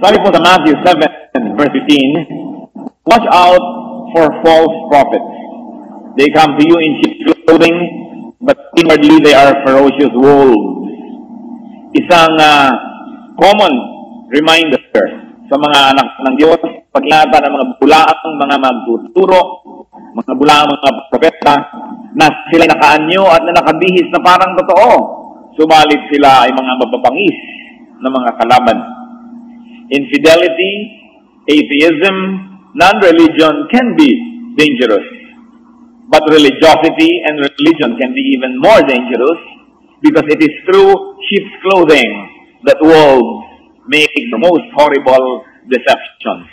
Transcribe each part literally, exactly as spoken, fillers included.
Try to Matthew seven, verse fifteen. Watch out for false prophets. They come to you in sheep's clothing, but inwardly they are ferocious wolves. Isang uh, common reminder sa mga anak ng Diyos, pag-ingatan ng mga bulaang, mga magtuturo, mga bulaang, mga propeta, na sila'y nakaanyo at na nakabihis na parang totoo. Subalit sila ay mga mababangis na mga kalaban. Infidelity, atheism, non-religion can be dangerous. But religiosity and religion can be even more dangerous because it is through sheep's clothing that wolves make the most horrible deceptions.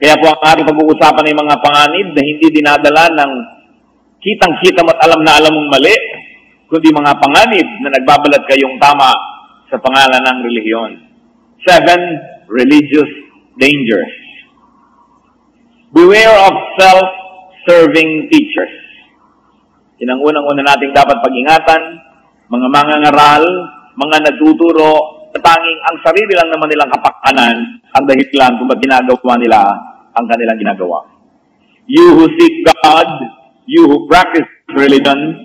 Kaya po ang ating pag-uusapan ay mga panganib na hindi dinadala ng kitang-kita mo't alam na alam mong mali, kundi mga panganib na nagbabalat kayong tama sa pangalan ng relihiyon. Seven, religious dangers. Beware of self-serving teachers. Yan ang unang-una nating dapat pag-ingatan, mga mangangaral, mga natuturo, tanging ang sarili lang naman nilang kapakanan ang dahilan kung ba't ginagawa nila ang kanilang ginagawa. You who seek God, you who practice religion,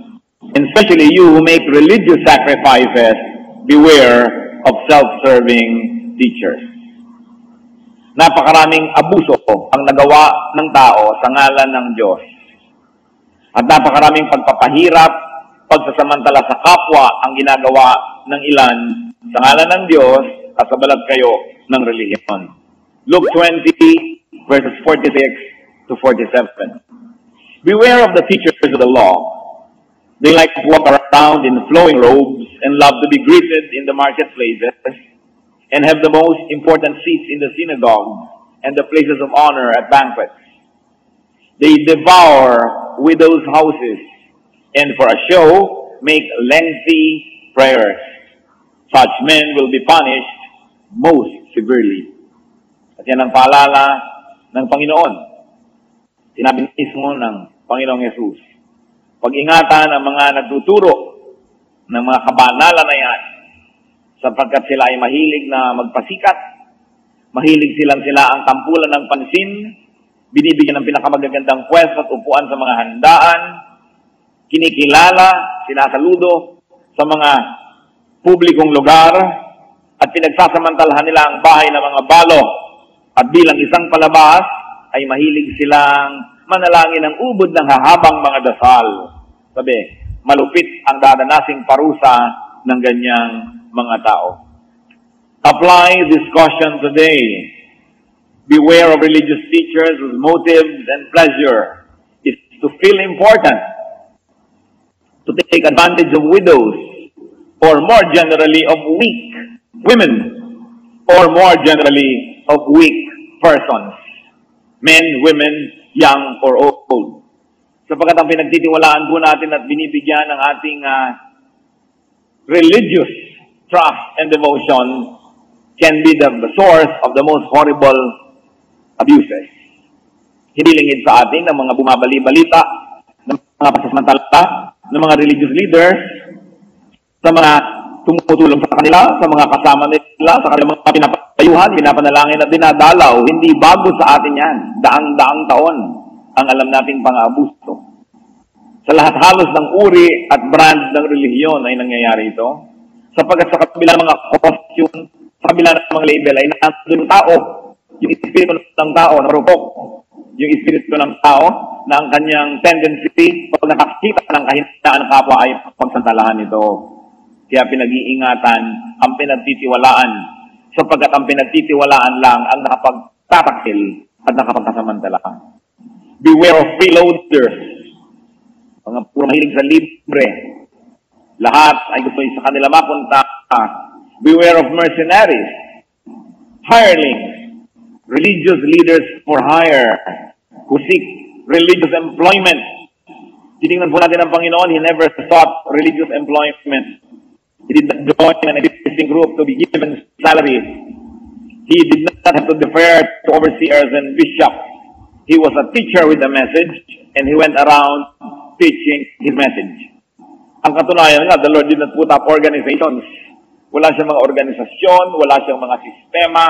and especially you who make religious sacrifices, beware of self-serving teachers. Napakaraming abuso ang nagawa ng tao sa ngalan ng Diyos. At napakaraming pagpapahirap, pagsasamantala sa kapwa ang ginagawa ng ilan sa ngalan ng Diyos at sa balat kayo ng relihiyon. Luke twenty, verses forty-six to forty-seven. Beware of the teachers of the law. They like to walk around in flowing robes and love to be greeted in the marketplaces and have the most important seats in the synagogues and the places of honor at banquets. They devour widows' houses and for a show make lengthy prayers. Such men will be punished most severely. At yan ang paalala ng Panginoon. Sinabi mismo ng Panginoong Yesus, pag-ingatan ang mga nagtuturo ng mga kabanalan na yan sapagkat sila ay mahilig na magpasikat, mahilig silang sila ang tampulan ng pansin, binibigyan ng pinakamagagandang pwesto at upuan sa mga handaan, kinikilala, sinasaludo sa mga publikong lugar at pinagsasamantalahan nila ang bahay ng mga balo at bilang isang palabas ay mahilig silang manalangin ng ubod ng hahabang mga dasal. Sabi, malupit ang dadanasing parusa ng ganyang mga tao. Apply this caution today. Beware of religious teachers whose motives and pleasure is to feel important, to take advantage of widows, or more generally of weak women, or more generally of weak persons, men, women, young, or old. Sapagkat ang pinagtitiwalaan po natin at binibigyan ng ating uh, religious trust and devotion can be the, the source of the most horrible abuses. Hinilingid sa atin ng mga bumabali-balita, ng mga pasasamantala, ng mga religious leaders, sa mga tumutulong sa kanila, sa mga kasama nila, sa kanilang mga pinapayuhan, pinapanalangin at dinadalaw, hindi bago sa atin yan. Daang-daang taon ang alam nating pang-abuso. Sa lahat halos ng uri at brand ng relihiyon ay nangyayari ito, sapagkat sa kabila ng mga costume, sa kabila ng mga label ay nandun yung tao, yung espiritu ng tao na marupok, yung espiritu ng tao na ang kanyang tendency pag nakakita ng kahinaan ng kapwa ay pagsantalahan ito. Kaya pinag-iingatan ang pinagtitiwalaan sapagkat ang pinagtitiwalaan lang ang nakapagtatakil at nakapagkasamantala. Beware of freeloaders. Mga puro mahilig sa libre. Lahat ay gusto sa kanila mapunta. Beware of mercenaries, hirelings, religious leaders for hire who seek religious employment. Titingnan po natin ang Panginoon, He never sought religious employment. He did not join an existing group to be given salaries. He did not have to defer to overseers and bishops. He was a teacher with a message, and he went around teaching his message. Ang katunayan nga, the Lord did not put up organizations. Wala siyang mga organisasyon, wala siyang mga sistema,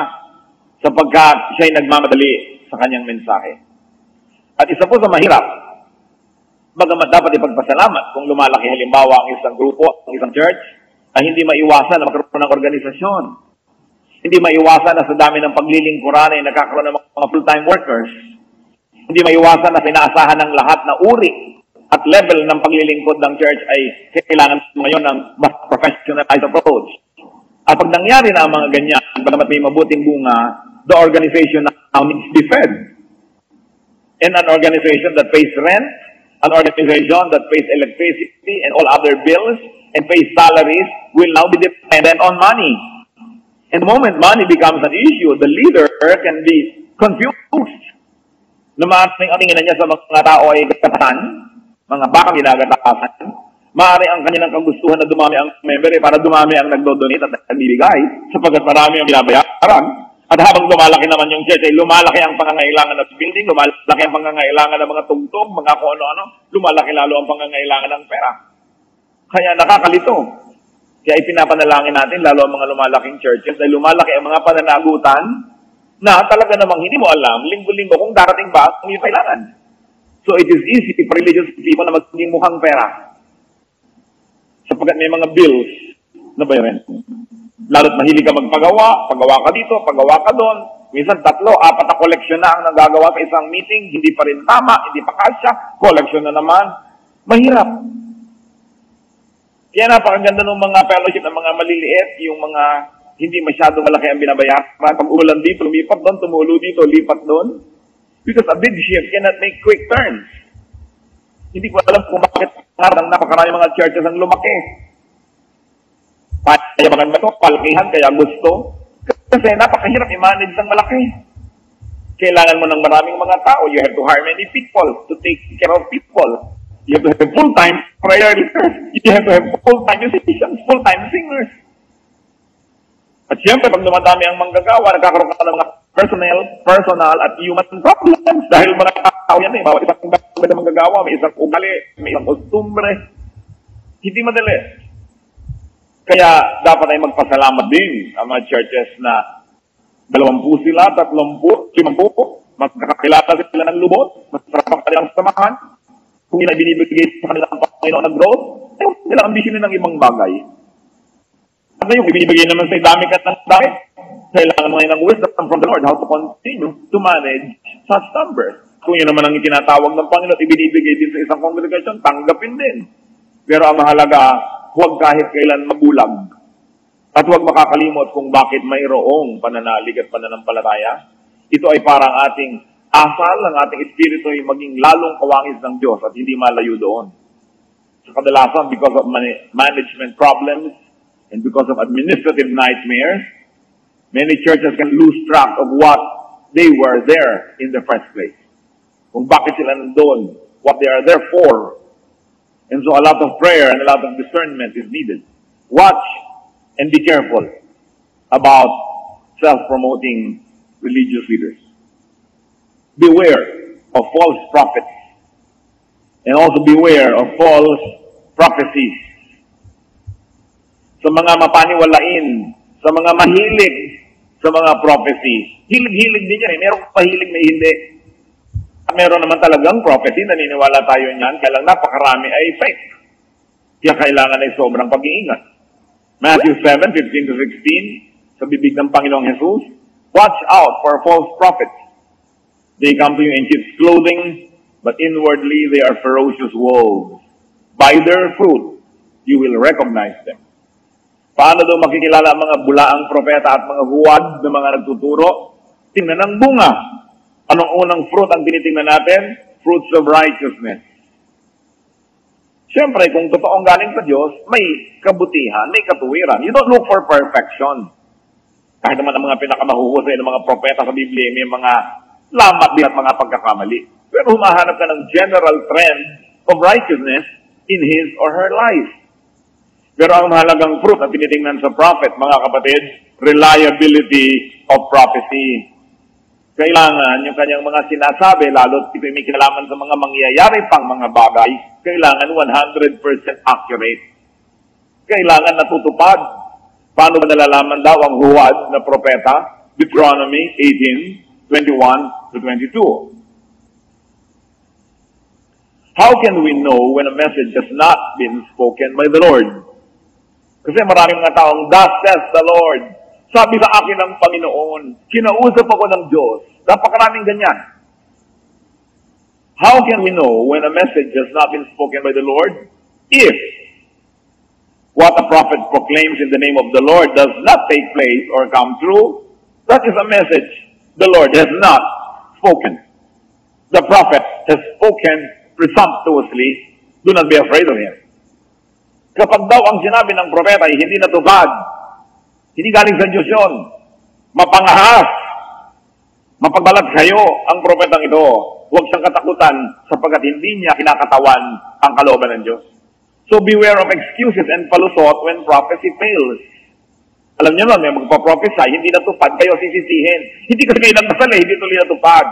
sapagkat siya'y nagmamadali sa kanyang mensahe. At isa po sa mahirap, bagamat dapat ipagpasalamat kung lumalaki halimbawa ang isang grupo, ang isang church, ay hindi maiwasan na magkaroon ng organisasyon. Hindi maiwasan na sa dami ng paglilingkuran ay nakakaroon ng mga full-time workers. Hindi maiwasan na sinaasahan ng lahat na uri at level ng paglilingkod ng church ay kailangan ngayon ng mas professionalized approach. At pag nangyari na ang mga ganyan, bagamat may mabuting bunga, the organization now needs to be fed. And an organization that pays rent, an organization that pays electricity and all other bills and pays salaries will now be dependent on money. And the moment money becomes an issue, the leader can be confused. Na maaaring ang tingin niya sa mga tao ay katatan, mga bakang ginagatasan, maaari ang kanilang kagustuhan na dumami ang member eh, para dumami ang nagdodonate at nagbibigay sapagkat marami ang binabayaran. At habang lumalaki naman yung church, ay lumalaki ang pangangailangan ng building, lumalaki ang pangangailangan ng mga tungtong, mga kung ano-ano, lumalaki lalo ang pangangailangan ng pera. Kaya nakakalito. Kaya ipinapanalangin natin, lalo ang mga lumalaking churches, ay lumalaki ang mga pananagutan na talaga namang hindi mo alam, linggo-linggo kung darating ba ang iyong kailangan. So it is easy for religious people na magiging mukhang pera. Sapagkat may mga bills na bayaran. Lalo't mahilig ka magpagawa, pagawa ka dito, pagawa ka doon. Minsan tatlo, apat na koleksyon na ang nagagawa sa isang meeting, hindi pa rin tama, hindi pa kasya, koleksyon na naman. Mahirap. Kaya napakaganda ng mga fellowship ng mga maliliit, yung mga hindi masyado malaki ang binabayaran. Pag umulan dito, lumipat doon, tumulo dito, lipat doon. Because a big shift cannot make quick turns. Hindi ko alam kung bakit ang napakarami mga churches ang lumaki. Payabangan ba ito? Palkihan, kaya gusto? Kasi napakahirap i-manage ng malaki. Kailangan mo ng maraming mga tao. You have to hire many people to take care of people. You have to have full-time prayer leaders. You have to have full-time musicians, full-time singers. At siyempre, pag dumadami ang manggagawa, nagkakaroon ka ng mga personal, personal at human problems. Dahil mga tao yan eh, bawat isang bagay na manggagawa, may isang ugali, may isang kostumbre. Hindi madali. Kaya dapat ay magpasalamat din ang mga churches na dalawampu sila, tatlumpu, limampu, magkakilata sila ng lubot, masarap ang kanilang samahan, kung hindi na binibigay sa kanilang Panginoon ng growth, eh, nilang ambisyon ng ibang bagay. At ngayon, ibinibigay naman sa dami ka ng dami, kailangan mo ngayon ng wisdom from the Lord, how to continue to manage such numbers. Kung yun naman ang itinatawag ng Panginoon, ibinibigay din sa isang congregation, tanggapin din. Pero ang mahalaga, huwag kahit kailan magulang. At huwag makakalimot kung bakit mayroong pananalig at pananampalataya. Ito ay parang ating asal, ang ating espiritu ay maging lalong kawangis ng Diyos at hindi malayo doon. Sa kadalasan, because of management problems and because of administrative nightmares, many churches can lose track of what they were there in the first place. Kung bakit sila nandoon, what they are there for. And so a lot of prayer and a lot of discernment is needed. Watch and be careful about self-promoting religious leaders. Beware of false prophets. And also beware of false prophecies. Sa mga mapaniwalain, sa mga mahilig sa mga prophecies. Hilig-hilig din yan eh. Merong pahilig na hindi. Meron naman talagang prophecy, naniniwala tayo niyan, kaya lang napakarami ay fake. Kaya kailangan ay sobrang pag-iingat. Matthew seven, fifteen to sixteen, sa bibig ng Panginoong Jesus, watch out for false prophets. They come to you in sheep's clothing, but inwardly they are ferocious wolves. By their fruit, you will recognize them. Paano daw makikilala ang mga bulaang propeta at mga huwad na mga nagtuturo? Tingnan ang bunga. Anong unang fruit ang tinitingnan natin? Fruits of righteousness. Siyempre, kung totoong galing sa Diyos, may kabutihan, may katuwiran. You don't look for perfection. Kahit naman ang mga pinakamahuhusay ng mga propeta sa Biblia, may mga lamat din at mga pagkakamali. Pero humahanap ka ng general trend of righteousness in his or her life. Pero ang mahalagang fruit na tinitingnan sa prophet, mga kapatid, reliability of prophecy. Kailangan yung kanyang mga sinasabi, lalo't ito yung may kinalaman sa mga mangyayari pang mga bagay, kailangan one hundred percent accurate. Kailangan natutupad. Paano ba nalalaman daw ang huwad na propeta? Deuteronomy eighteen, twenty-one to twenty-two. How can we know when a message has not been spoken by the Lord? Kasi maraming mga taong, thus says the Lord. Sabi sa akin ng Panginoon, kinausap ako ng Diyos. Napakaraming ganyan. How can we know when a message has not been spoken by the Lord? If what a prophet proclaims in the name of the Lord does not take place or come true, that is a message the Lord has not spoken. The prophet has spoken presumptuously. Do not be afraid of him. Kapag daw ang sinabi ng propeta ay hindi natupad, hindi galing sa Diyos yun, mapangahas, mapagbalat kayo ang propetang ito. Huwag siyang katakutan sapagkat hindi niya kinakatawan ang kalooban ng Diyos. So beware of excuses and palusot when prophecy fails. Alam niyo nun, may magpaprophesy, hindi natupad, kayo sisisihin. Hindi kasi kayo nagdasal eh, hindi tuloy natupad.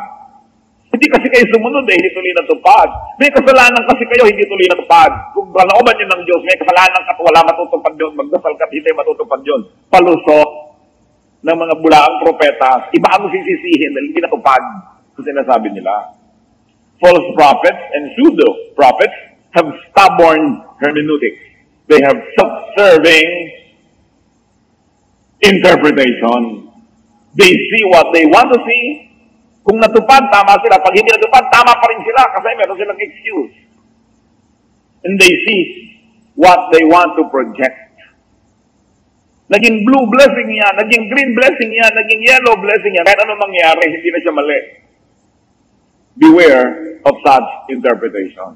Hindi kasi kayo sumunod eh, hindi tuloy natupad. May kasalanan kasi kayo, hindi tuloy natupad. Kung kalooban niyo ng Diyos, may kasalanan ka, wala matutupad yun, magdasal ka, hindi matutupad yun. Palusot ng mga bulaang propeta, iba ang sisisihin dahil hindi natupad sa sinasabi nila. False prophets and pseudo-prophets have stubborn hermeneutics. They have subserving interpretation. They see what they want to see. Kung natupad, tama sila. Pag hindi natupad, tama pa rin sila kasi meron silang excuse. And they see what they want to project. Naging blue blessing yan, naging green blessing yan, naging yellow blessing yan. Kahit anong mangyari, hindi na siya mali. Beware of such interpretation.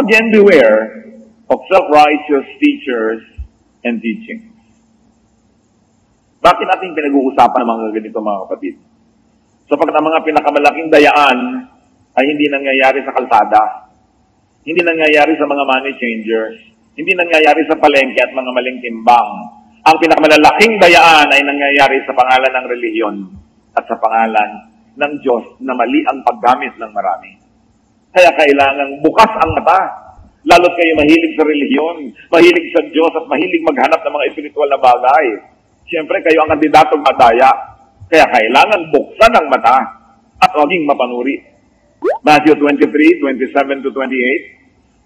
Again, beware of self-righteous teachers and teachings. Bakit natin pinag-uusapan ng mga ganito, mga kapatid? Sapagkat ang mga pinakamalaking dayaan ay hindi nangyayari sa kalsada, hindi nangyayari sa mga money changers, hindi nangyayari sa palengke at mga maling timbang. Ang pinakamalaking dayaan ay nangyayari sa pangalan ng relihiyon at sa pangalan ng Diyos na mali ang paggamit ng marami. Kaya kailangang bukas ang mata, lalo't kayo mahilig sa relihiyon, mahilig sa Diyos at mahilig maghanap ng mga espiritual na bagay. Siyempre, kayo ang kandidatong madaya. Kaya kailangan buksan ang mata at maging mapanuri. Matthew twenty-three, twenty-seven to twenty-eight,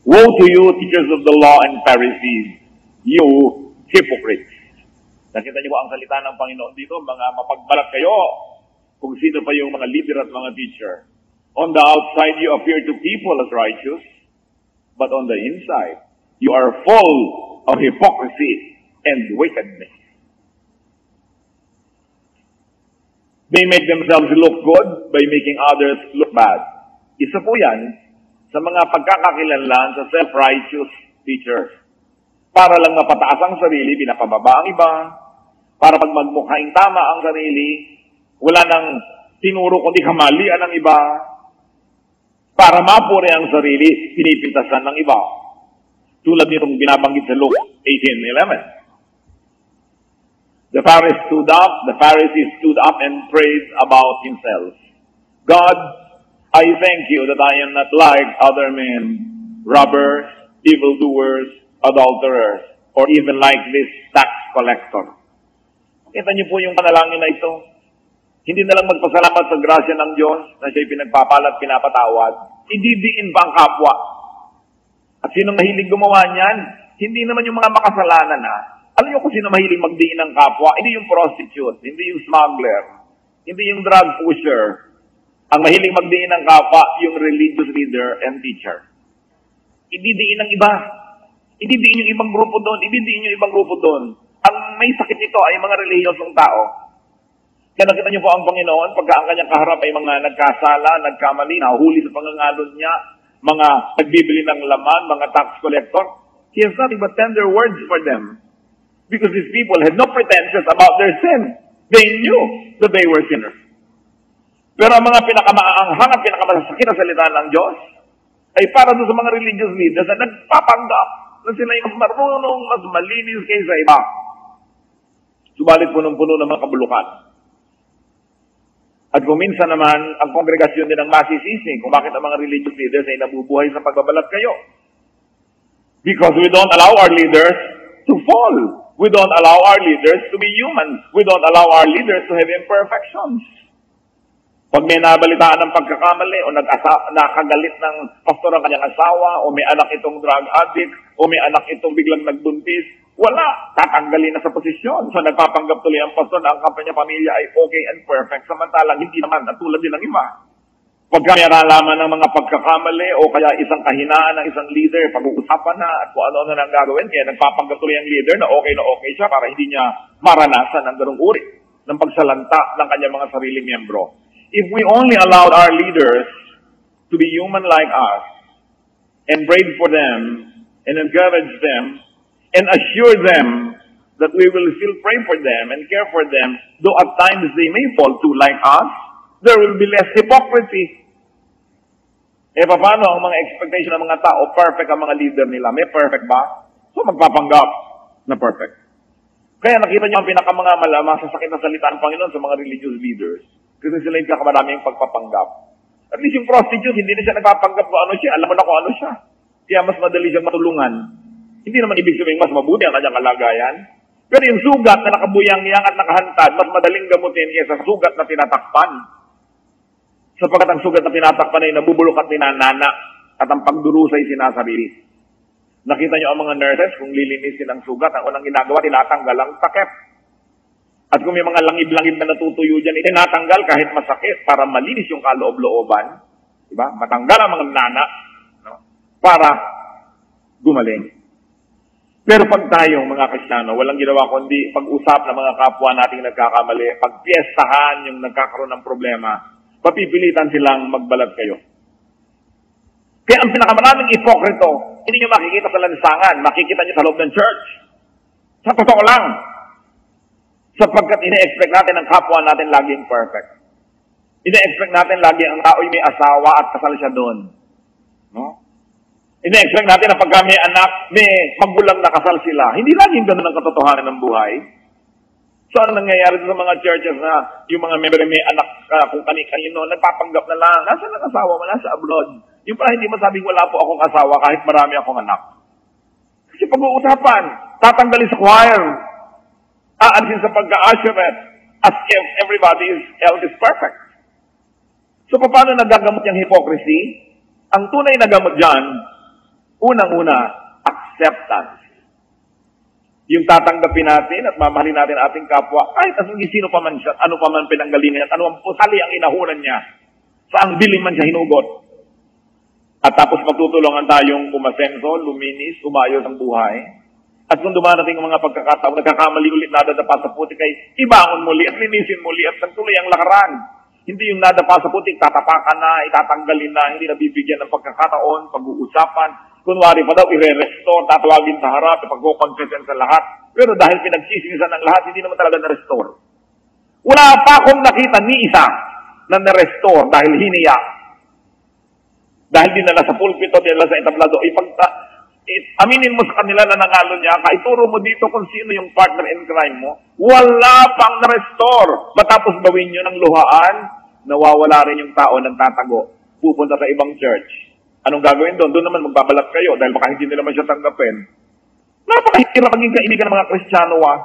woe to you, teachers of the law and Pharisees, you hypocrites. Nakita niyo ko ang salita ng Panginoon dito, mga mapagbalat kayo kung sino pa yung mga leader at mga teacher. On the outside, you appear to people as righteous, but on the inside, you are full of hypocrisy and wickedness. They make themselves look good by making others look bad. Isa po yan sa mga pagkakakilanlan sa self-righteous teachers. Para lang mapataas ang sarili, pinapababa ang iba. Para pag magmukhaing tama ang sarili, wala nang tinuro kundi kamalian ang iba. Para mapuri ang sarili, pinipintasan ng iba. Tulad nitong binabanggit sa Luke eighteen eleven. The Pharisee stood up, the Pharisee stood up and prayed about himself. God, I thank you that I am not like other men, robbers, evildoers, adulterers, or even like this tax collector. Kita niyo po yung panalangin na ito. Hindi na lang magpasalamat sa grasya ng Diyos na siya'y pinagpapalat, pinapatawad. Ididiin pa ang kapwa. At sinong mahilig gumawa niyan? Hindi naman yung mga makasalanan ha. Alam niyo kung sino mahiling magdiin ng kapwa? Hindi yung prostitute, hindi yung smuggler, hindi yung drug pusher. Ang mahiling magdiin ng kapwa, yung religious leader and teacher. Ididiin ng iba. Ididiin yung ibang grupo doon. Ididiin yung ibang grupo doon. Ang may sakit nito ay mga reliyosong tao. Kaya nakita niyo po ang Panginoon, pagka ang kanyang kaharap ay mga nagkasala, nagkamali, nahuli sa pangangalon niya, mga nagbibili ng laman, mga tax collector, he has nothing but tender words for them. Because these people had no pretensions about their sin. They knew that they were sinners. Pero ang mga pinakamaanghang at pinakamasasakit na salita ng Diyos ay para doon sa mga religious leaders na nagpapanggap na sila yung mas marunong, mas malinis kaysa iba. Subalit punong-puno ng mga kabulukan. At kung minsan naman, ang kongregasyon din ang masisisi kung bakit ang mga religious leaders ay nabubuhay sa pagbabalat kayo. Because we don't allow our leaders to fall. We don't allow our leaders to be human. We don't allow our leaders to have imperfections. Pag may nabalitaan ng pagkakamali o nakagalit ng pastor ang kanyang asawa o may anak itong drug addict o may anak itong biglang nagbuntis, wala. Tatanggalin na sa posisyon. So nagpapanggap tuloy ang pastor na ang kanyang pamilya ay okay and perfect. Samantalang hindi naman at tulad din ng iba. Pagka may nalaman ng mga pagkakamali o kaya isang kahinaan ng isang leader, pag-uusapan na at kung ano-ano na ang gagawin, kaya nagpapanggap tuloy ang leader na okay na okay siya para hindi niya maranasan ang ganung uri ng pagsalanta ng kanyang mga sariling miyembro. If we only allowed our leaders to be human like us, and prayed for them, and encouraged them, and assured them that we will still pray for them and care for them, though at times they may fall too like us, there will be less hypocrisy. Eh, paano ang mga expectation ng mga tao, perfect ang mga leader nila? May perfect ba? So, magpapanggap na perfect. Kaya nakita niyo ang pinakamanga malama sa sakit na salita ng Panginoon sa mga religious leaders. Kasi sila yung kakamarami yung pagpapanggap. At least yung prostitute, hindi na siya nagpapanggap kung ano siya. Alam mo na kung ano siya. Kaya mas madali siyang matulungan. Hindi naman ibig sabihin mas mabuti ang kanyang kalagayan. Pero yung sugat na nakabuyang-yang at nakahantad, mas madaling gamutin kaysa sugat na tinatakpan. Sapagkat ang sugat na tinatakpan ay nabubulok at ninanana at ang pagdurusa ay sinasarili. Nakita niyo ang mga nurses, kung lilinisin ang sugat, ang unang ginagawa, tinatanggal ang takip. At kung may mga langib-langib na natutuyo dyan, itinatanggal kahit masakit para malinis yung kaloob-looban. Diba? Matanggal ang mga nana, no? Para gumaling. Pero pag tayong mga Kristiyano, walang ginawa kundi pag-usap ng mga kapwa nating nagkakamali, pagpiestahan yung nagkakaroon ng problema, papipilitan silang magbalat kayo. Kaya ang pinakamaraming ipokrito, hindi nyo makikita sa lansangan, makikita nyo sa loob ng church. Sa totoo lang, sapagkat ina-expect natin ang kapwa natin laging perfect. Ina-expect natin lagi ang tao'y may asawa at kasal siya doon. No? Ina-expect natin na pagka may anak, may magulang na kasal sila. Hindi laging ganun ang katotohanan ng buhay. So ano nangyayari sa mga churches na yung mga member may anak uh, kung kani-kanino, nagpapanggap na lang, nasaan ang asawa mo, nasa abroad. Yung pala hindi masabing wala po akong asawa kahit marami akong anak. Kasi pag-uusapan, tatanggalin sa choir, aansin sa pagka-assuret as if everybody else is perfect. So, paano nagagamot yung hypocrisy? Ang tunay na gamot dyan, unang-una, acceptance. Yung tatanggapin natin at mamahalin natin ating kapwa, kahit asong sino pa man siya, ano pa man pinanggalingan at ano ang pusali ang inahunan niya, saang biling man siya hinugot. At tapos magtutulungan tayong kumasenso, luminis, umayos ang buhay. At kung dumarating ang mga pagkakataon, nagkakamali ulit, nadadapa sa putik, ay ibangon muli at linisin muli at nagtuloy ang lakaran. Hindi yung nadapa sa putik, tatapakan na, itatanggalin na, hindi nabibigyan ng pagkakataon, pag-uusapan. Kunwari pa daw, i-restore, tatawagin sa harap, ipag-confession sa lahat. Pero dahil pinagsisimisan ng lahat, hindi naman talaga na-restore. Wala pa akong nakita ni isa na na-restore dahil hiniya. Dahil dinala sa pulpito, dinala sa entablado, ipagta... aminin mo sa kanila na nangalo niya, kaituro mo dito kung sino yung partner in crime mo, wala pang na-restore. Matapos gawin nyo ng luhaan, nawawala rin yung tao ng tatago, pupunta sa ibang church. Anong gagawin doon? Doon naman magbabalat kayo dahil baka hindi nila man siya tanggapin. Napakahirap maging kaibigan ng mga Kristiyano, ah.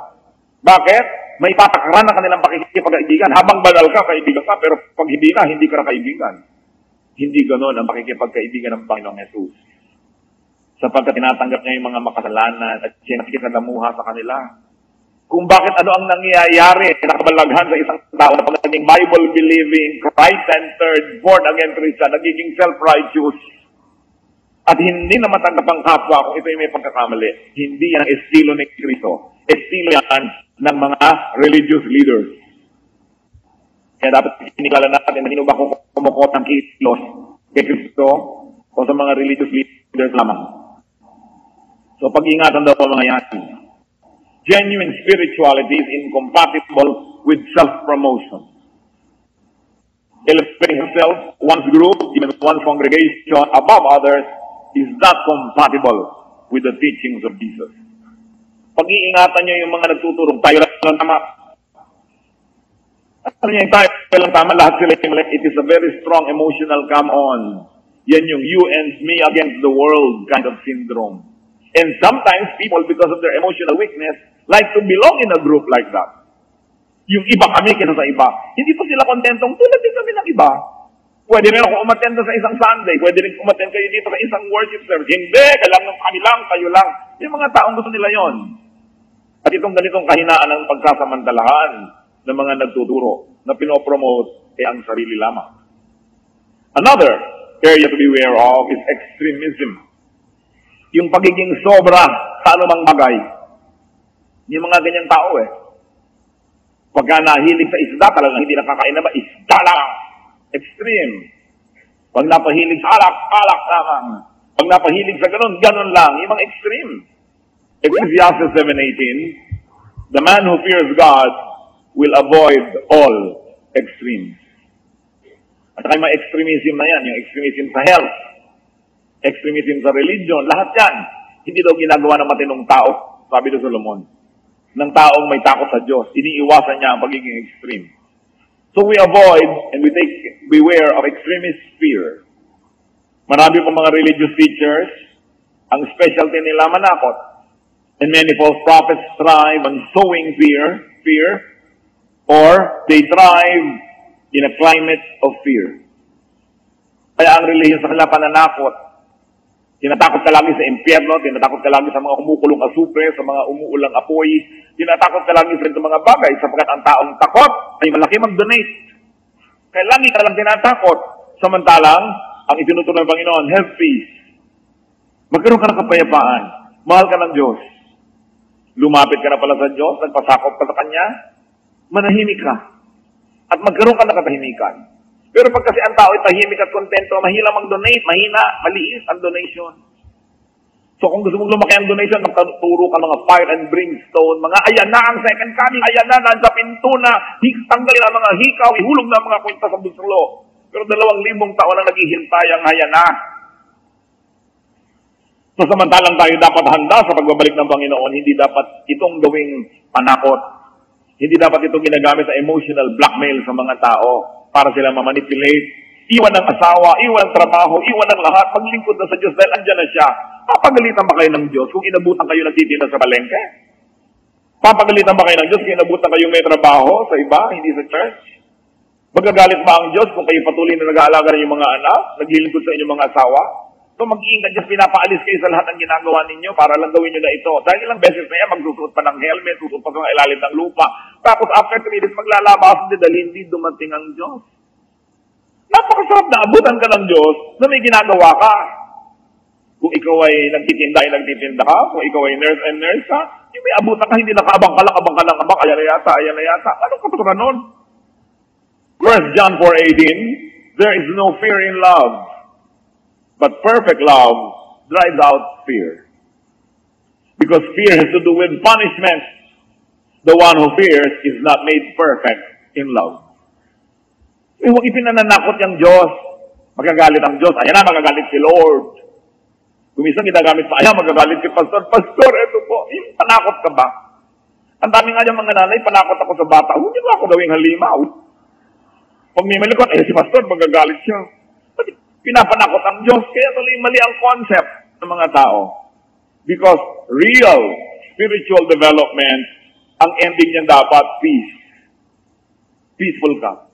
Bakit? May patakaran na kanilang pakikipagkaibigan. Habang banal ka, kaibigan ka, pero pag hindi ka, hindi ka na kaibigan. Hindi ganoon ang pakikipagkaibigan ng Panginoong Yesus. Sapagkat tinatanggap niya yung mga makasalanan at sinasikit na damuha sa kanila. Kung bakit ano ang nangyayari na kabalaghan sa isang tao na pag naging Bible-believing, Christ-centered, born-again Christian, nagiging self-righteous, at hindi na matanggap ang kapwa kung ito yung may pagkakamali. Hindi yan ang estilo ni Kristo. Estilo yan ng mga religious leaders. Kaya dapat kinikala natin na sino ba kung kumukot ng kilos kay Kristo o sa mga religious leaders lamang. So, pag-ingatan daw po mga yan. Genuine spirituality is incompatible with self-promotion. Elevating himself, one's group, even one's congregation, above others, is not compatible with the teachings of Jesus. Pag-iingatan nyo yung mga nagtuturong, tayo lang tama. Ano niya yung tayo lang tama, lahat sila yung like, it is a very strong emotional come on. Yan yung you and me against the world kind of syndrome. And sometimes people, because of their emotional weakness, like to belong in a group like that. Yung iba kami kaysa sa iba. Hindi po sila kontentong tulad din kami ng iba. Pwede rin ako umatenda sa isang Sunday. Pwede rin umatenda kayo dito sa isang worship service. Hindi, kailangan kami lang, kayo lang. Yung mga taong gusto nila yon. At itong ganitong kahinaan ng pagsasamantalahan ng mga nagtuturo na pinopromote ay eh ang sarili lamang. Another area to beware of is extremism. Yung pagiging sobra sa anumang bagay. Yung mga ganyang tao eh. Pagka nahilig sa isda, talagang hindi nakakain na ba? Isda lang! Extreme. Pag napahilig sa alak, alak lamang. Pag napahilig sa ganun, ganun lang. Yung mga extreme. Ephesians seven eighteen, the man who fears God will avoid all extremes. At saka yung mga extremism na yan, yung extremism sa health, extremism sa religion, lahat yan, hindi daw ginagawa ng matinong tao, sabi ni Solomon, ng taong may takot sa Diyos. Iniiwasan niya ang pagiging extreme. So we avoid and we take beware of extremist fear. Marami pong mga religious teachers, ang specialty nila manakot. And many false prophets thrive on sowing fear, fear, or they thrive in a climate of fear. Kaya ang religion sa kanila pananakot, tinatakot ka lagi sa impyerno, tinatakot ka lagi sa mga kumukulong asupre, sa mga umuulang apoy, tinatakot ka lagi sa mga bagay sapagkat ang taong takot ay malaki mag-donate. Kaya lagi ka lang tinatakot. Samantalang, ang itinuturo ng Panginoon, have peace. Magkaroon ka ng kapayapaan. Mahal ka ng Diyos. Lumapit ka na pala sa Diyos, nagpasakop ka sa Kanya, manahimik ka. At magkaroon ka ng katahimikan. Pero pag kasi ang tao ay tahimik at kontento, mahila mag-donate, mahina, maliis ang donation. So kung gusto mong lumaki ang donation, magtuturo ka mga fire and brimstone, mga ayan na ang second coming, ayan na, nasa pinto na, tanggalin ang mga hikaw, ihulog na mga kwenta sa buslo. Pero dalawang libong taon na naghihintay ang ayan na. So samantalang tayo dapat handa sa pagbabalik ng Panginoon, hindi dapat itong gawing panakot. Hindi dapat itong ginagamit sa emotional blackmail sa mga tao. Para sila mamanipulate. Iwan ng asawa, iwan ng trabaho, iwan ng lahat. Paglingkod na sa Diyos dahil andyan na siya. Papagalitan ba kayo ng Diyos kung inabutan kayo nagtitinda sa palengke? Papagalitan ba kayo ng Diyos kung inabutan kayo may trabaho sa iba, hindi sa church? Magagalit ba ang Diyos kung kayo patuloy na nag-aalaga ng iyong mga anak? Naglilingkod sa inyong mga asawa? So mag-iingat Diyos, pinapaalis kayo sa lahat ng ginagawa ninyo para lang gawin nyo na ito. Dahil ilang beses na yan, magsusuot pa ng helmet, susuot pa sa ilalim ng lupa. Tapos after three days, maglalabas din dahil hindi dumating ang Diyos. Napakasarap na abutan ka ng Diyos na may ginagawa ka. Kung ikaw ay nagtitinda, ay nagtitinda ka. Kung ikaw ay nurse and nurse ka, yung may abutan ka, hindi nakaabang ka lang, abang ka lang, abang, ayan na yata, ayan na yata. Anong katuran nun? First John four eighteen, there is no fear in love. But perfect love drives out fear. Because fear has to do with punishment. The one who fears is not made perfect in love. Eh, huwag ipinananakot yung Diyos. Magagalit ang Diyos. Ayan na, magagalit si Lord. Kumisang ginagamit pa, ayan, magagalit si Pastor. Pastor, eto po, eh, panakot ka ba? Ang dami nga yung mga nanay, panakot ako sa bata. Hindi ba ako gawing halimaw? Pag may malikot, eh, si Pastor, magagalit siya. Pinapanakot ang Diyos, kaya tuloy mali ang concept ng mga tao. Because real spiritual development, ang ending niyan dapat, peace. Peaceful ka.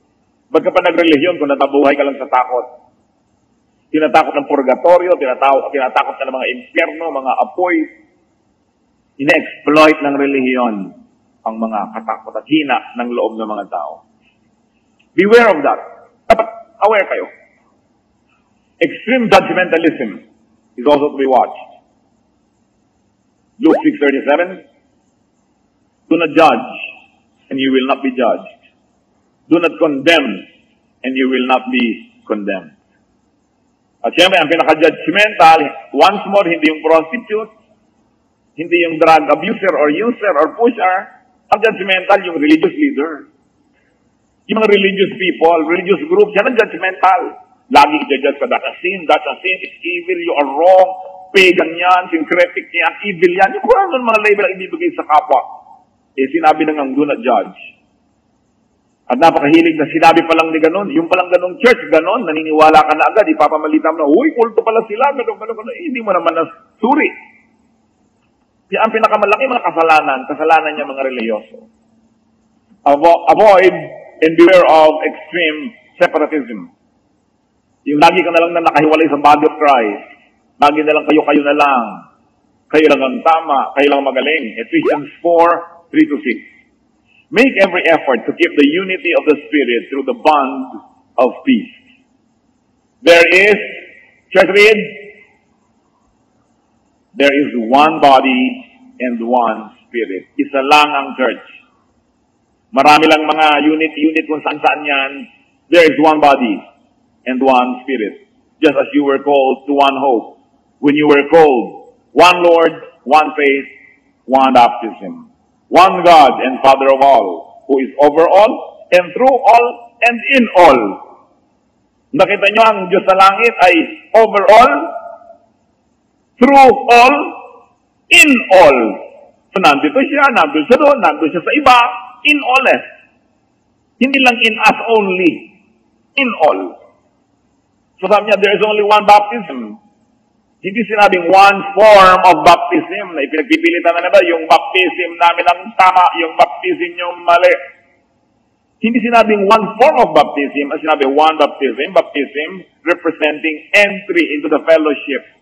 Ba't ka pa nag-relihiyon kung natabuhay ka lang sa takot? Tinatakot ng purgatorio, tinatakot, tinatakot ka ng mga impyerno, mga apoy. Ine-exploit ng relihiyon ang mga katakot at hina ng loob ng mga tao. Beware of that. Dapat aware kayo. Extreme judgmentalism is also to be watched. Luke six thirty-seven, do not judge, and you will not be judged. Do not condemn, and you will not be condemned. At siyempre, ang pinaka-judgmental, once more, hindi yung prostitute, hindi yung drug abuser or user or pusher, ang judgmental yung religious leader. Yung mga religious people, religious groups, yan ang judgmental. Lagi i-judge ka, that's a sin, that's a sin, it's evil, you are wrong, pagan yan, syncretic yan, evil yan. Yung kung ano mga label ang ibibigay sa kapwa, eh sinabi na nga, do not judge. At napakahilig na sinabi palang ni ganun, yung palang ganun church, ganun, naniniwala ka na agad, ipapamalita mo na, uy, kulto pala sila, ganun, ganun, ganun, eh, hindi mo naman nasuri. Yan ang pinakamalaki mga kasalanan, kasalanan niya mga reliyoso. Avoid and beware of extreme separatism. Yung lagi ka na lang na nakahiwalay sa body of Christ, lagi na lang kayo, kayo na lang. Kayo lang ang tama, kayo lang magaling. Ephesians four, three to six. Make every effort to keep the unity of the Spirit through the bond of peace. There is, church read, there is one body and one Spirit. Isa lang ang church. Marami lang mga unit-unit kung saan-saan yan. There is one body and one Spirit. Just as you were called to one hope. When you were called, one Lord, one faith, one baptism. One God and Father of all, who is over all, and through all, and in all. Nakita nyo ang Diyos sa langit ay over all, through all, in all. So nandito siya, nandito siya doon, nandito siya sa iba, in all eh. Hindi lang in us only, in all. So sabi niya, there is only one baptism. Hindi sinabing one form of baptism na ipinagpipilitan na ba, yung baptism namin ang tama, yung baptism nyo mali. Hindi sinabing one form of baptism, ang sinabi one baptism, baptism representing entry into the fellowship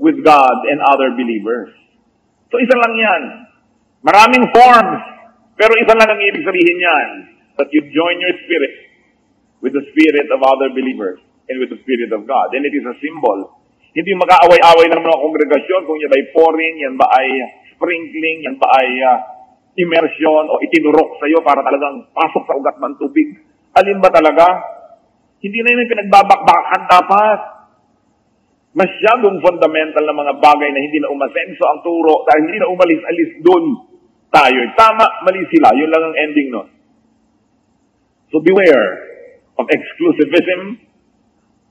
with God and other believers. So isa lang yan. Maraming forms, pero isa lang ang ibig sabihin yan, that you join your spirit with the spirit of other believers and with the spirit of God. And it is a symbol. Hindi mag-aaway-away ng mga kongregasyon kung yan ba ay pouring, yan ba ay sprinkling, yan ba ay uh, immersion o itinurok sa'yo para talagang pasok sa ugat ng tubig. Alin ba talaga? Hindi na yun pinagbabakbakan dapat. Masyadong fundamental na mga bagay na hindi na umasenso ang turo dahil hindi na umalis-alis doon tayo. Tama, mali sila. Yun lang ang ending nun. So beware of exclusivism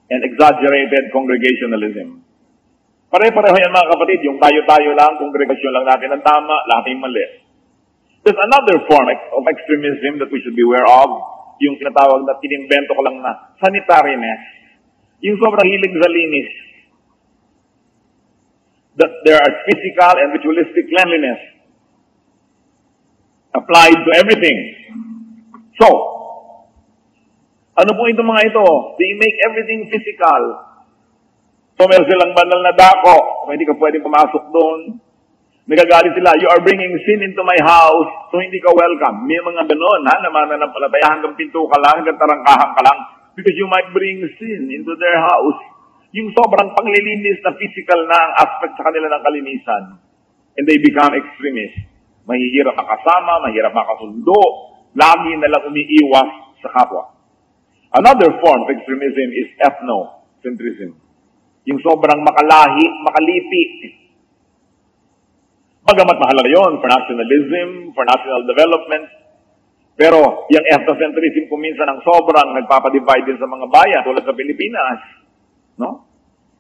and exaggerated congregationalism. Pare-pareho yan mga kapatid, yung tayo-tayo lang, kongregasyon lang natin ang tama, lahat yung mali. There's another form of extremism that we should beware of, yung tinatawag na tinimbento ko lang na sanitariness, yung sobrang hilig sa linis, that there are physical and ritualistic cleanliness applied to everything. So, ano po itong mga ito? They make everything physical. So meron silang banal na dako. Hindi ka pwedeng pumasok doon. Nagagalit sila, you are bringing sin into my house, so hindi ka welcome. May mga ganoon, ha? Naman na ng palataya, hanggang pinto ka lang, hanggang tarangkahan ka lang, because you might bring sin into their house. Yung sobrang panglilinis na physical na ang aspect sa kanila ng kalinisan. And they become extremists. Mahihirap makasama, mahirap makasundo, lagi nalang umiiwas sa kapwa. Another form of extremism is ethnocentrism. Yung sobrang makalahi, makalipi. Magamat mahalaga yun for nationalism, for national development. Pero yung ethnocentrism kung minsan ang sobrang nagpapadivide din sa mga bayan tulad sa Pilipinas. No?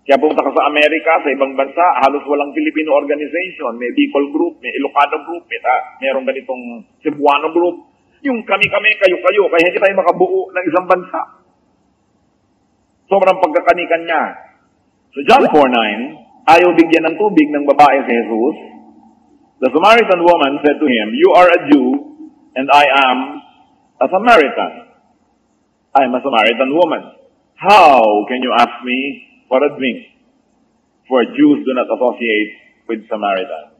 Kaya punta ka sa Amerika, sa ibang bansa, halos walang Filipino organization. May Bicol group, may Ilocano group, may ta- mayroong ganitong Cebuano group. Yung kami-kami, kayo-kayo, kaya hindi tayo makabuo ng isang bansa. Sobrang pagkakanikan niya. So John four nine, ayaw bigyan ng tubig ng babae si Jesus. The Samaritan woman said to him, you are a Jew, and I am a Samaritan. I am a Samaritan woman. How can you ask me for a drink? For Jews do not associate with Samaritans.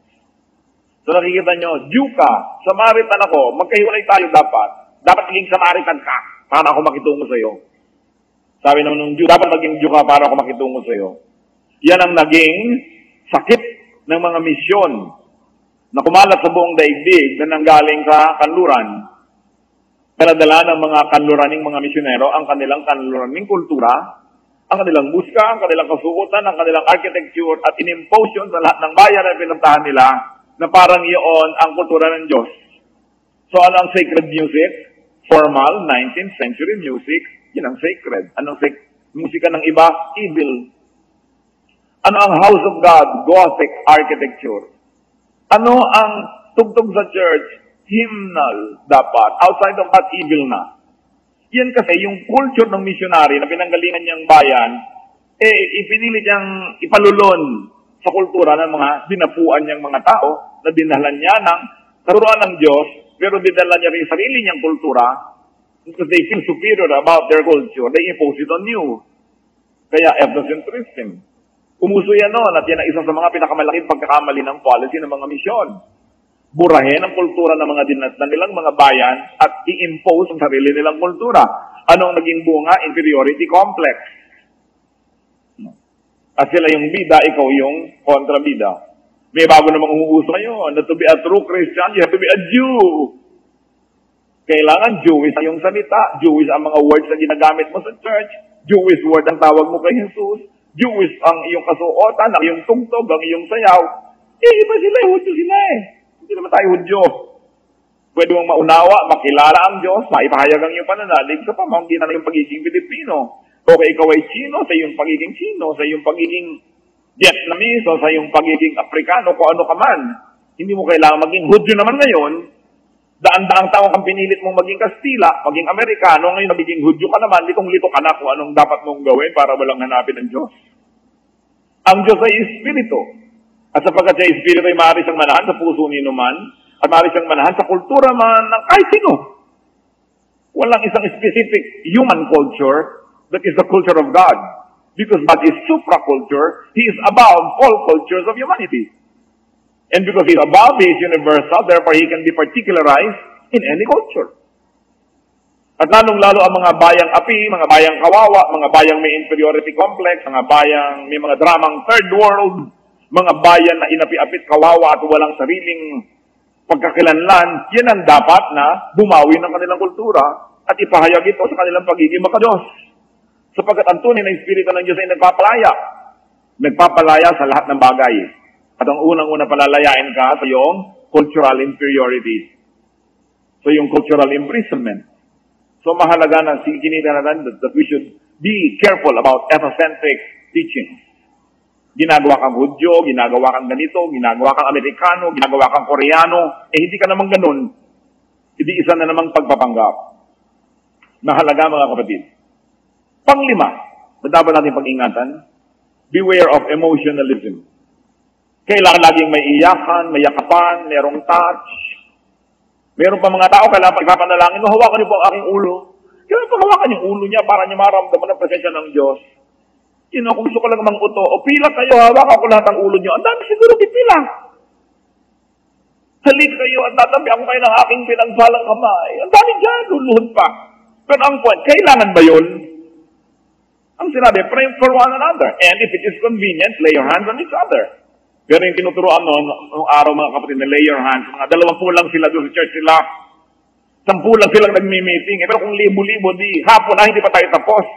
So nakikita nyo, Jew ka, Samaritan ako, magkahiwalay tayo dapat. Dapat maging Samaritan ka para ako makitungo sa'yo. Sabi naman nung Jew, dapat maging Jew ka para ako makitungo sa'yo. Yan ang naging sakit ng mga misyon na kumalat sa buong daigdig na nanggaling sa kanluran. Pinadala ng mga kanluraning mga misyonero ang kanilang kanluraning kultura, ang kanilang buska, ang kanilang kasuotan, ang kanilang architecture at in-impose yun sa lahat ng bayan na pinuntahan nila na parang iyon ang kultura ng Diyos. So, ano ang sacred music? Formal, nineteenth century music, yun ang sacred. Anong sacred? Musika ng iba? Evil. Ano ang house of God? Gothic architecture. Ano ang tugtog sa church? Hymnal dapat. Outside of that, evil na. Yan kasi yung culture ng missionary na pinanggalingan niyang bayan, eh, ipinili niyang ipalulon sa kultura ng mga hinapuan niyang mga tao na dinala niya ng katuruan ng Diyos, pero dinala niya rin sarili niyang kultura because they feel superior about their culture. They impose it on you. Kaya ethnocentrism. Umuso yan noon at yan ang isa sa mga pinakamalaking pagkakamali ng policy ng mga misyon. Burahin ang kultura ng mga dinasnan nilang mga bayan at i-impose ang sarili nilang kultura. Anong naging bunga? Inferiority complex. At sila yung bida, ikaw yung kontrabida. May bago namang umuuso ngayon na to be a true Christian, you have to be a Jew. Kailangan Jewish ang salita, Jewish ang mga words na ginagamit mo sa church, Jewish word ang tawag mo kay Jesus, Jewish ang iyong kasuotan, ang iyong tungtog, ang iyong sayaw. Eh, iba sila, Hudyo sila eh. Hindi naman tayo Hudyo. Pwede mong maunawa, makilala ang Diyos, maipahayag ang iyong pananalig sa pamangkin na iyong pagiging Pilipino. O kaya ikaw ay Chino, sa iyong pagiging Chino, sa iyong pagiging Vietnamese, o sa iyong pagiging Afrikano, kung ano ka man. Hindi mo kailangan maging Hudyo naman ngayon. Daan-daang taong kang pinilit mong maging Kastila, maging Amerikano, ngayon nagiging Hudyo ka naman, litong-lito ka na kung anong dapat mong gawin para walang hanapin ang Diyos. Ang Diyos ay Espiritu. At sapagkat siya Espiritu ay maaari siyang manahan sa puso ni naman, at maaari siyang manahan sa kultura man ng kahit sino. Walang isang specific human culture that is the culture of God. Because God is supraculture, He is above all cultures of humanity. And because He's above, He is universal, therefore He can be particularized in any culture. At lalong-lalo ang mga bayang api, mga bayang kawawa, mga bayang may inferiority complex, mga bayang may mga dramang third world, mga bayan na inapi-apit, kawawa at walang sariling pagkakilanlan, yan ang dapat na bumawi ng kanilang kultura at ipahayag ito sa kanilang pagiging makadiyos. Sapagkat ang tunay na Espiritu ng Diyos ay nagpapalaya. Nagpapalaya sa lahat ng bagay. At ang unang-una palalayain ka sa iyong cultural inferiority. So yung cultural imprisonment. So mahalaga na sikinita natin that we should be careful about ethnocentric teaching. Ginagawa kang Hudyo, ginagawa kang ganito, ginagawa kang Amerikano, ginagawa kang Koreano. Eh hindi ka namang ganun. Hindi isa na namang pagpapanggap. Mahalaga mga kapatid. Panglima, dapat natin pag-ingatan, beware of emotionalism. Kailangan laging may iyakan, may yakapan, mayroong touch. Meron pa mga tao, kailangan pagpapanalangin, hawakan niyo po ang aking ulo. Kailangan pa hawakan yung ulo niya para niya maramdaman ang presensya ng Diyos. Yun, kung gusto ko lang mang uto, o pila kayo, hawakan ko lahat ang ulo niyo. Ang dami siguro pipila. Halik kayo, at tatabi ako kayo ng aking pinagbalang kamay. Ang dami dyan, luluhod pa. Pero ang point, kailangan ba yun? Ang sinabi, pray for one another. And if it is convenient, lay your hands on each other. Pero yung tinuturoan noon, noong araw mga kapatid na lay your hands, mga dalawampu lang sila doon sa church sila, sampu lang silang nagmi-meeting. Eh, pero kung libo-libo, di hapon na, hindi pa tayo tapos.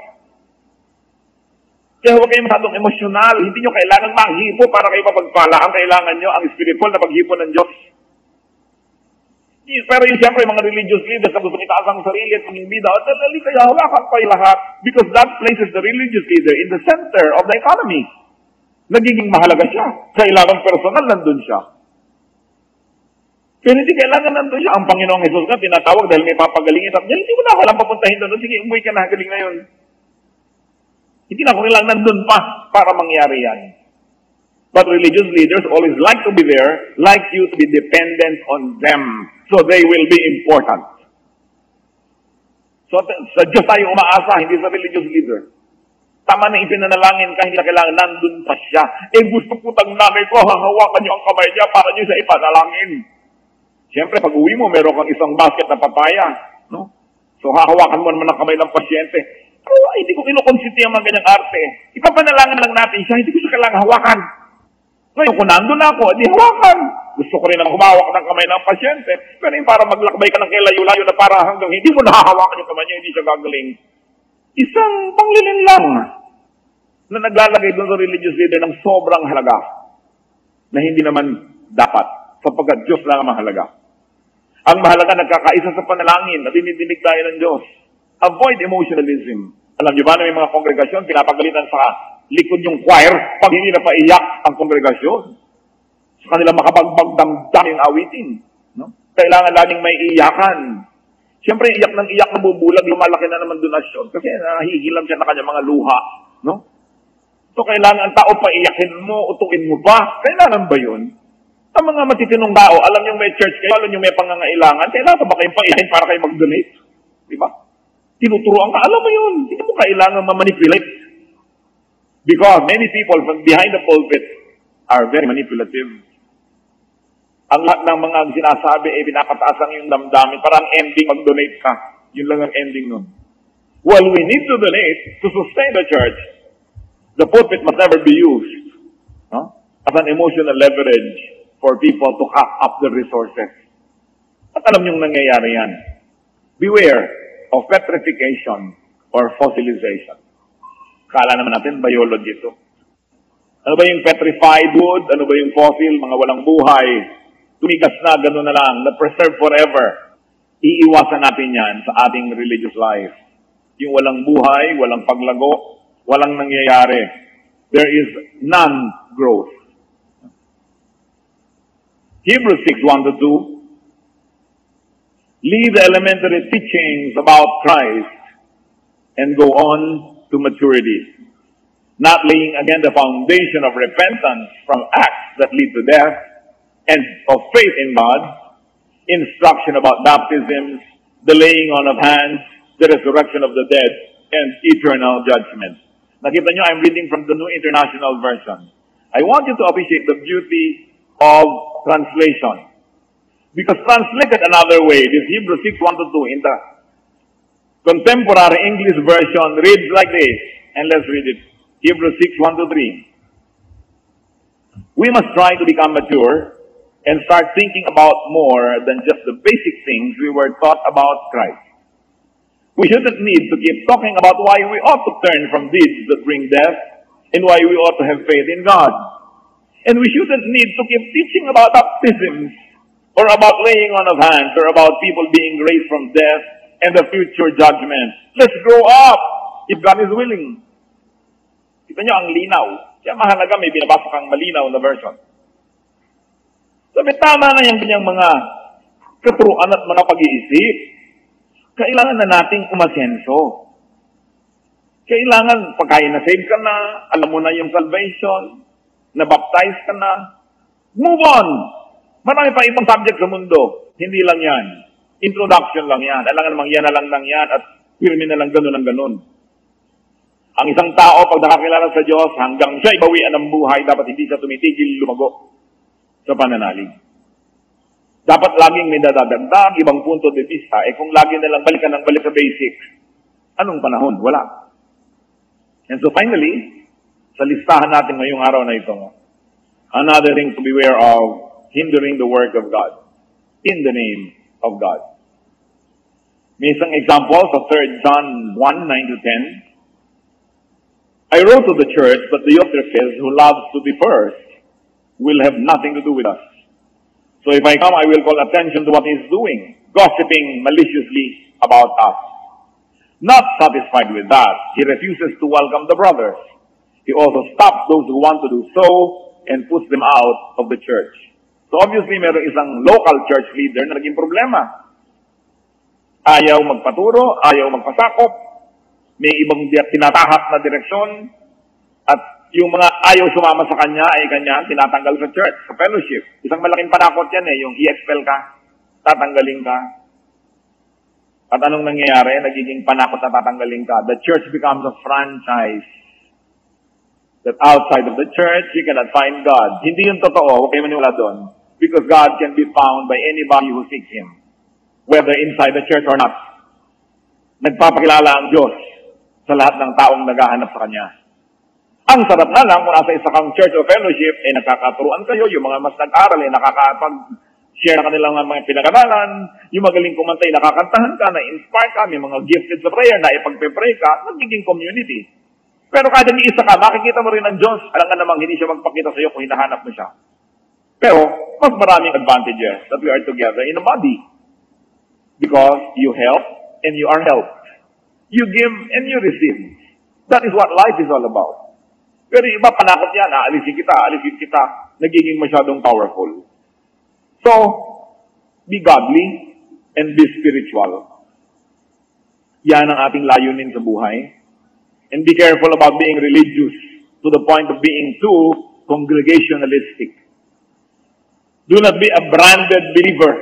Kaya huwag kayong masyadong emosyonal. Hindi nyo kailangan maghipo para kayo mapagpala. Ang kailangan nyo, ang spiritual na paghipo ng Diyos. Pero yung siyempre, yung mga religious leaders na gusto nitaas ang sarili at maging bida, at talali kayo, hawakan kayo lahat because that places the religious leader in the center of the economy. Nagiging mahalaga siya. Sa ilang personal, nandun siya. Pero hindi kailangan nandun siya. Ang Panginoong Jesus nga, tinatawag dahil may papagalingin. At hindi mo na ako lang papuntahin doon. Sige, umuwi ka na, galing na yun. Hindi na ako kailangan nandun pa para mangyari yan. But religious leaders always like to be there, like you to be dependent on them. So they will be important. So sa Diyos tayo umaasa, hindi sa religious leader. Tama na ipinanalangin ka, hindi na kailangan, nandun pa siya. Eh, gusto po tang nanay ko, hahawakan niyo ang kamay niya para niyo siya ipanalangin. Siyempre, pag uwi mo, meron kang isang basket na papaya. No? So, hahawakan mo naman ang kamay ng pasyente. Pero, ay, hindi ko kinukonsiti ang mga ganyang arte. Ipapanalangin lang natin siya, hindi ko siya kailangan hawakan. Ngayon, kung nandun ako, hindi hawakan. Gusto ko rin ang humawak ng kamay ng pasyente. Pero yung para maglakbay ka ng kailayo-layo na para hanggang hindi mo nahahawakan yung kamay niya, hindi siya gagaling. Isang panglilin lang na naglalagay doon sa religious leader ng sobrang halaga na hindi naman dapat sapagkat Diyos lang ang mahalaga. Ang mahalaga, nagkakaisa sa panalangin at dinidinig tayo ng Diyos. Avoid emotionalism. Alam niyo ba na may mga kongregasyon, pinapagalitan sa likod yung choir pag hindi na paiyak ang kongregasyon. Sa kanila makapagpagdamdam yung awitin. No? Kailangan laging may iyakan. Siyempre, iyak ng iyak na bubulag, lumalaki na naman donasyon kasi nahihilam siya na kanyang mga luha. No? So kailangan ang tao, paiyakin mo, utuin mo ba? Kailangan ba yun? Ang mga matitinong tao, alam nyo may church kayo, alam nyo may pangangailangan, kailangan ba kayong paiyakin para kayo mag-donate? Diba? Tinuturoan ka, alam mo yun, hindi mo kailangan ma-manipulate. Because many people from behind the pulpit are very manipulative. Ang lahat ng mga sinasabi, eh, pinakataas ang yung damdamin. Parang ending, mag-donate ka. Yun lang ang ending nun. Well, we need to donate to sustain the church. The pulpit must never be used huh, as an emotional leverage for people to cap up the resources. At alam niyong nangyayari yan. Beware of petrification or fossilization. Kala naman natin, biology ito. Ano ba yung petrified wood? Ano ba yung fossil? Mga walang buhay. Tumigas na, gano'n na lang. Na-preserve forever. Iiwasan natin yan sa ating religious life. Yung walang buhay, walang paglago, walang nangyayari. There is non-growth. Hebrews six, one to two. Leave the elementary teachings about Christ and go on to maturity, not laying again the foundation of repentance from acts that lead to death, and of faith in God, instruction about baptisms, the laying on of hands, the resurrection of the dead, and eternal judgment. Nakita nyo, I'm reading from the New International Version. I want you to appreciate the beauty of translation. Because translated another way, this Hebrews six, one to two in the Contemporary English version reads like this, and let's read it. Hebrews six, one to three. We must try to become mature and start thinking about more than just the basic things we were taught about Christ. We shouldn't need to keep talking about why we ought to turn from deeds that bring death and why we ought to have faith in God. And we shouldn't need to keep teaching about baptisms or about laying on of hands or about people being raised from death and the future judgment. Let's grow up if God is willing. Kita nyo, ang linaw. Kaya mahalaga may binabasa kang malinaw na version. Sabi, tama na yung kanyang mga katuruan at mga pag-iisip. Kailangan na nating umasenso. Kailangan, pagkaya na-save ka na, alam mo na yung salvation, na-baptize ka na, move on! Marami pa ibang subject sa mundo. Hindi lang yan. Introduction lang yan. Alangan namang yan na lang lang yan at firmin na lang ganun ang ganun. Ang isang tao, pag nakakilala sa Diyos, hanggang siya ibawian ng buhay, dapat hindi siya tumitigil, lumago sa pananalig. Dapat laging may dadagdag, ibang punto de vista. Eh kung lagi na lang balikan ng balik sa basics, anong panahon? Wala. And so finally, sa listahan natin ngayong araw na ito, another thing to beware of, hindering the work of God in the name of God. May isang example sa three John one, nine to ten. I wrote to the church, but the Euthyphros who loves to be first will have nothing to do with us. So if I come, I will call attention to what he is doing, gossiping maliciously about us. Not satisfied with that, he refuses to welcome the brothers. He also stops those who want to do so and puts them out of the church. So obviously, meron isang local church leader na naging problema. Ayaw magpaturo, ayaw magpasakop, may ibang tinatahak na direksyon, at yung mga ayaw sumama sa kanya ay kanya tinatanggal sa church, sa fellowship. Isang malaking panakot yan eh, yung i-expel ka, tatanggalin ka. At anong nangyayari? Nagiging panakot na tatanggalin ka. The church becomes a franchise. That outside of the church, you cannot find God. Hindi yung totoo, huwag kayo maniwala doon. Because God can be found by anybody who seeks Him, whether inside the church or not. Nagpapakilala ang Diyos sa lahat ng taong naghahanap sa Kanya. Ang sarap na lang kung nasa isa kang church or fellowship, eh nakakaturuan kayo, yung mga mas nag-aral, eh nakakapag-share ka nilang mga pinag-aralan, yung magaling kumantay, nakakantahan ka, na-inspire ka, may mga gifted sa prayer, na ipagpe-pray ka, nagiging community. Pero kada ni isa ka, makikita mo rin ang Diyos. Alam nga namang hindi siya magpakita sa iyo kung hinahanap mo siya. Pero, mas maraming advantages that we are together in a body. Because you help and you are helped. You give and you receive. That is what life is all about. Pero iba, panakot yan. Aalisin kita, aalisin kita. Nagiging masyadong powerful. So, be godly and be spiritual. Yan ang ating layunin sa buhay. And be careful about being religious to the point of being too congregationalistic. Do not be a branded believer.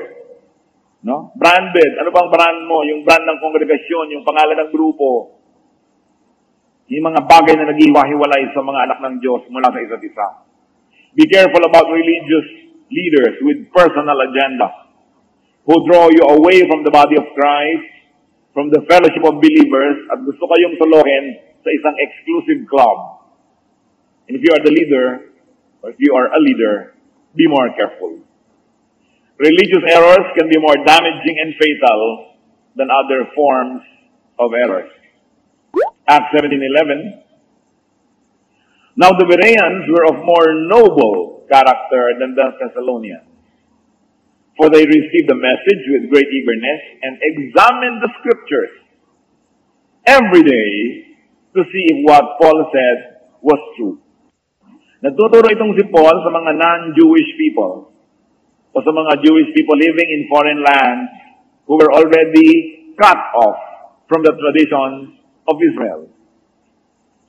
No? Branded. Ano bang brand mo? Yung brand ng kongregasyon, yung pangalan ng grupo. Yung mga bagay na naghiwa-hiwalay sa mga anak ng Diyos mula sa isa't isa. Be careful about religious leaders with personal agenda who draw you away from the body of Christ, from the fellowship of believers, at gusto kayong tulohin sa isang exclusive club. And if you are the leader, or if you are a leader, be more careful. Religious errors can be more damaging and fatal than other forms of errors. Acts seventeen eleven. Now the Bereans were of more noble character than the Thessalonians, for they received the message with great eagerness and examined the scriptures every day to see if what Paul said was true. Nagtuturo itong si Paul sa mga non-Jewish people o sa mga Jewish people living in foreign lands who were already cut off from the traditions of Israel.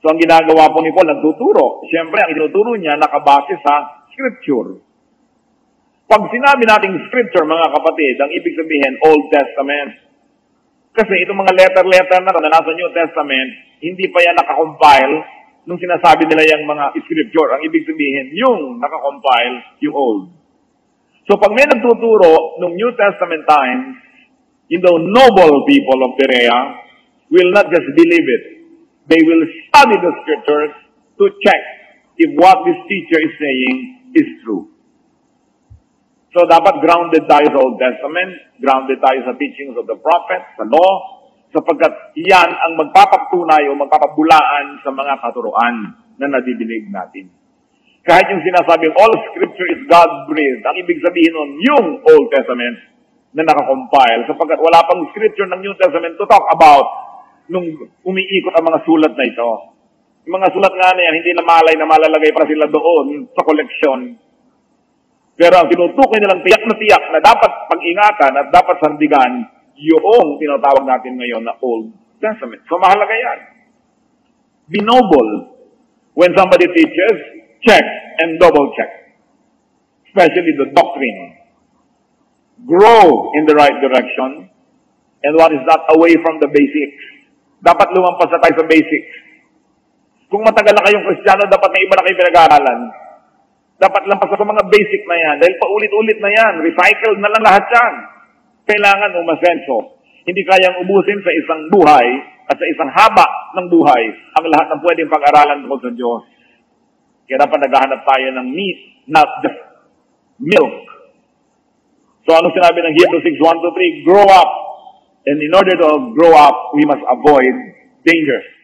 So ang ginagawa po ni Paul, nagtuturo. Siyempre, ang itinuturo niya nakabase sa Scripture. Pag sinabi nating Scripture, mga kapatid, ang ibig sabihin, Old Testament. Kasi itong mga letter-letter na na nasa New Testament, hindi pa yan nakakompile nung sinasabi nila yung mga Scripture. Ang ibig sabihin, yung nakakompile, yung Old. So pag may nagtuturo nung New Testament times, yung the noble people of Berea will not just believe it. They will study the scriptures to check if what this teacher is saying is true. So dapat grounded tayo sa Old Testament, grounded tayo sa teachings of the prophets, sa law, sapagkat iyan ang magpapatunay o magpapabulaan sa mga katuruan na nadidinig natin. Kahit yung sinasabing all scripture is God-breathed, ang ibig sabihin nun, yung Old Testament na nakakompile, sapagkat wala pang scripture ng New Testament to talk about nung umiikot ang mga sulat na ito. Yung mga sulat nga na yan, hindi na malay na malalagay para sila doon sa koleksyon. Pero ang tinutukoy nilang tiyak na tiyak na dapat pag-ingatan at dapat sandigan, yung tinatawag natin ngayon na Old Testament. So mahalaga yan. Be noble. When somebody teaches, check and double check. Especially the doctrine. Grow in the right direction and what is not away from the basics. Dapat lumampas na tayo sa basics. Kung matagal na kayong Kristiyano, dapat may iba na kayong pinag-aaralan. Dapat lampas sa mga basic na yan. Dahil paulit-ulit na yan. Recycled na lang lahat yan. Kailangan umasenso. Hindi kayang ubusin sa isang buhay at sa isang haba ng buhay ang lahat ng pwedeng pag-aralan tungkol sa Diyos. Kaya dapat naghahanap tayo ng meat, not just milk. So ano sinabi ng Hebrews six, one to three? Grow up. And in order to grow up, we must avoid dangers.